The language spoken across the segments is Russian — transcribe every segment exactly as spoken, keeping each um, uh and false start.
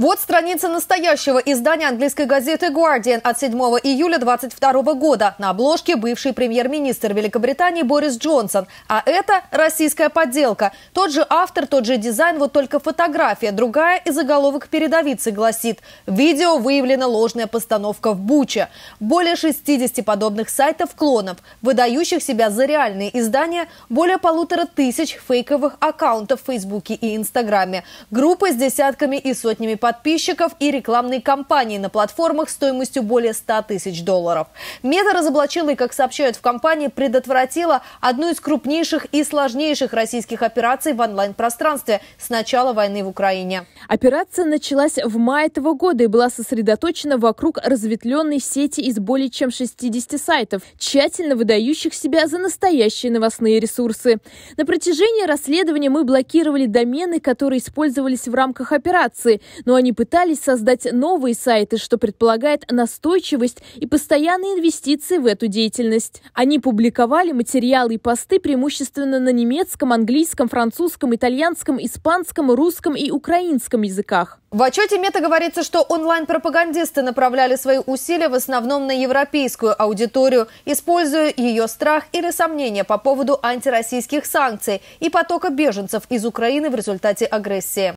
Вот страница настоящего издания английской газеты Guardian от седьмого июля две тысячи двадцать второго года. На обложке бывший премьер-министр Великобритании Борис Джонсон. А это российская подделка. Тот же автор, тот же дизайн, вот только фотография. Другая и заголовок передовицы гласит: «Видео выявлена ложная постановка в Буче». Более шестидесяти подобных сайтов-клонов, выдающих себя за реальные издания, более полутора тысяч фейковых аккаунтов в Фейсбуке и Инстаграме. Группы с десятками и сотнями подписчиков. подписчиков и рекламные кампании на платформах стоимостью более ста тысяч долларов. Мета разоблачила и, как сообщают в компании, предотвратила одну из крупнейших и сложнейших российских операций в онлайн-пространстве с начала войны в Украине. Операция началась в мае этого года и была сосредоточена вокруг разветвленной сети из более чем шестидесяти сайтов, тщательно выдающих себя за настоящие новостные ресурсы. На протяжении расследования мы блокировали домены, которые использовались в рамках операции, но они пытались создать новые сайты, что предполагает настойчивость и постоянные инвестиции в эту деятельность. Они публиковали материалы и посты преимущественно на немецком, английском, французском, итальянском, испанском, русском и украинском языках. В отчете Мета говорится, что онлайн-пропагандисты направляли свои усилия в основном на европейскую аудиторию, используя ее страх или сомнения по поводу антироссийских санкций и потока беженцев из Украины в результате агрессии.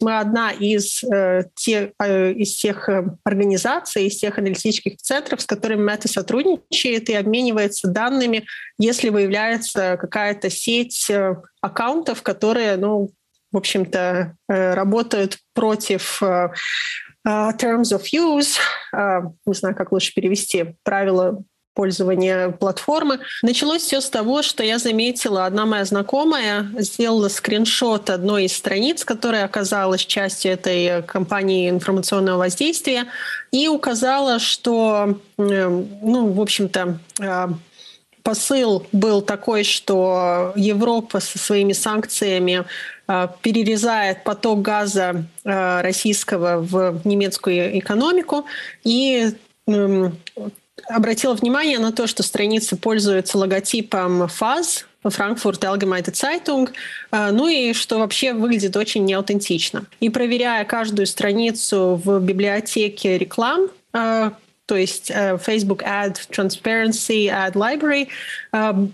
Мы одна из, э, те, э, из тех организаций, из тех аналитических центров, с которыми Мета сотрудничает и обменивается данными, если выявляется какая-то сеть э, аккаунтов, которые, ну, в общем-то, э, работают против э, terms of use, э, не знаю, как лучше перевести, правила пользования платформы. Началось все с того, что я заметила, одна моя знакомая сделала скриншот одной из страниц, которая оказалась частью этой кампании информационного воздействия, и указала, что, ну, в общем-то, посыл был такой, что Европа со своими санкциями перерезает поток газа российского в немецкую экономику, и обратила внимание на то, что страница пользуется логотипом ФАЗ, Frankfurter Allgemeine Zeitung, ну и что вообще выглядит очень неаутентично. И проверяя каждую страницу в библиотеке реклам, то есть Facebook Ad Transparency, Ad Library,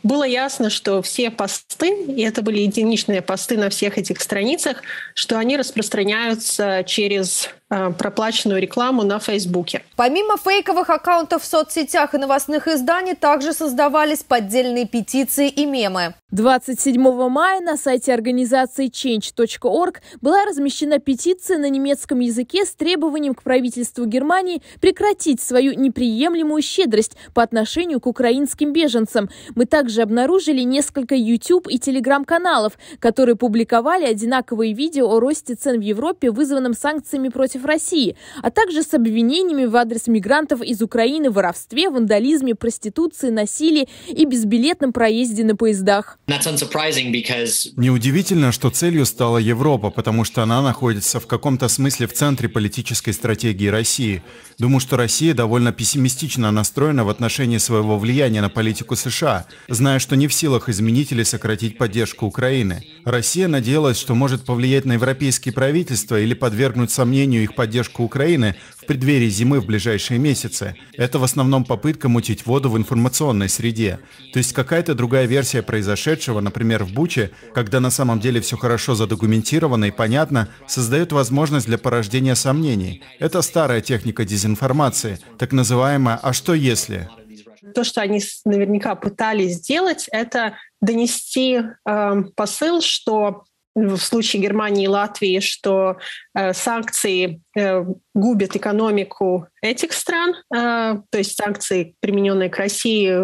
было ясно, что все посты, и это были единичные посты на всех этих страницах, что они распространяются через проплаченную рекламу на Фейсбуке. Помимо фейковых аккаунтов в соцсетях и новостных изданий, также создавались поддельные петиции и мемы. двадцать седьмого мая на сайте организации чейндж точка орг была размещена петиция на немецком языке с требованием к правительству Германии прекратить свою неприемлемую щедрость по отношению к украинским беженцам. Мы также обнаружили несколько YouTube и Telegram каналов, которые публиковали одинаковые видео о росте цен в Европе, вызванном санкциями против России, а также с обвинениями в адрес мигрантов из Украины в воровстве, вандализме, проституции, насилии и безбилетном проезде на поездах. Неудивительно, что целью стала Европа, потому что она находится в каком-то смысле в центре политической стратегии России. Думаю, что Россия довольно пессимистично настроена в отношении своего влияния на политику США, зная, что не в силах изменить или сократить поддержку Украины. Россия надеялась, что может повлиять на европейские правительства или подвергнуть сомнению их поддержку Украины в преддверии зимы в ближайшие месяцы. Это в основном попытка мутить воду в информационной среде. То есть какая-то другая версия произошедшего, например, в Буче, когда на самом деле все хорошо задокументировано и понятно, создает возможность для порождения сомнений. Это старая техника дезинформации, так называемая «а что если?». То, что они наверняка пытались сделать, это донести э, посыл, что в случае Германии и Латвии, что э, санкции э, губят экономику этих стран, э, то есть санкции, примененные к России,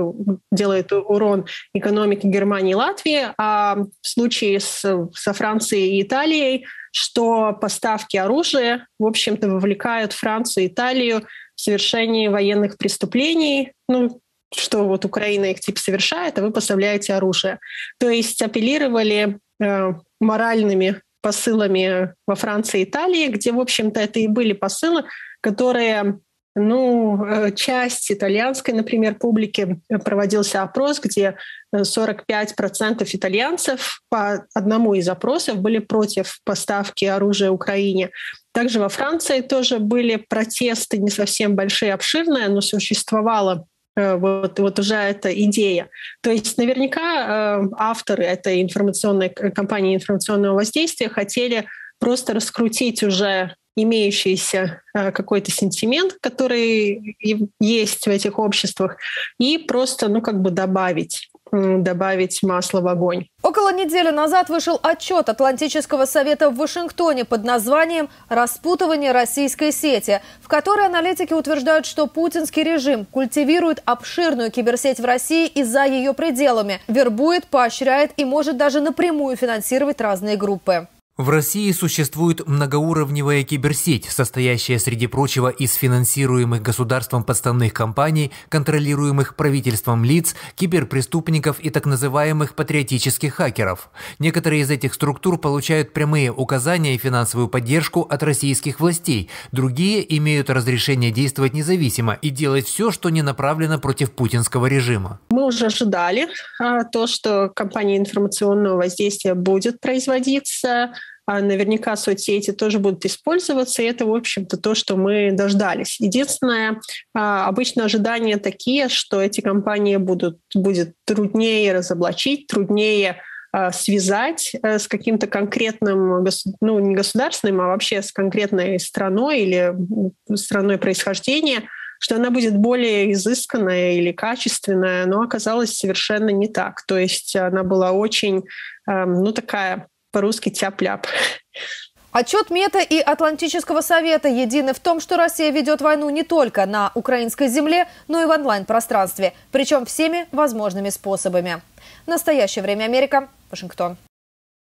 делают урон экономике Германии и Латвии, а в случае с, со Францией и Италией, что поставки оружия, в общем-то, вовлекают Францию и Италию в совершение военных преступлений, ну, что вот Украина их типа совершает, а вы поставляете оружие. То есть апеллировали э, моральными посылами во Франции и Италии, где, в общем-то, это и были посылы, которые, ну, часть итальянской, например, публики, проводился опрос, где сорок пять процентов итальянцев по одному из опросов были против поставки оружия Украине. Также во Франции тоже были протесты, не совсем большие, обширные, но существовала вот, вот уже эта идея. То есть наверняка авторы этой информационной кампании информационного воздействия хотели просто раскрутить уже имеющийся какой-то сентимент, который есть в этих обществах, и просто, ну, как бы добавить, добавить масло в огонь. Около недели назад вышел отчет Атлантического совета в Вашингтоне под названием «Распутывание российской сети», в которой аналитики утверждают, что путинский режим культивирует обширную киберсеть в России и за ее пределами, вербует, поощряет и может даже напрямую финансировать разные группы. В России существует многоуровневая киберсеть, состоящая, среди прочего, из финансируемых государством подставных компаний, контролируемых правительством лиц, киберпреступников и так называемых патриотических хакеров. Некоторые из этих структур получают прямые указания и финансовую поддержку от российских властей, другие имеют разрешение действовать независимо и делать все, что не направлено против путинского режима. Мы уже ожидали а, то, что кампания информационного воздействия будет производиться. Наверняка соцсети тоже будут использоваться, и это, в общем-то, то, что мы дождались. Единственное, обычно ожидания такие, что эти компании будут, будет труднее разоблачить, труднее связать с каким-то конкретным, ну, не государственным, а вообще с конкретной страной или страной происхождения, что она будет более изысканная или качественная, но оказалось совершенно не так. То есть она была очень, ну, такая... по-русски тяп-ляп. Отчет Мета и Атлантического совета едины в том, что Россия ведет войну не только на украинской земле, но и в онлайн-пространстве, причем всеми возможными способами. В настоящее время Америка, Вашингтон.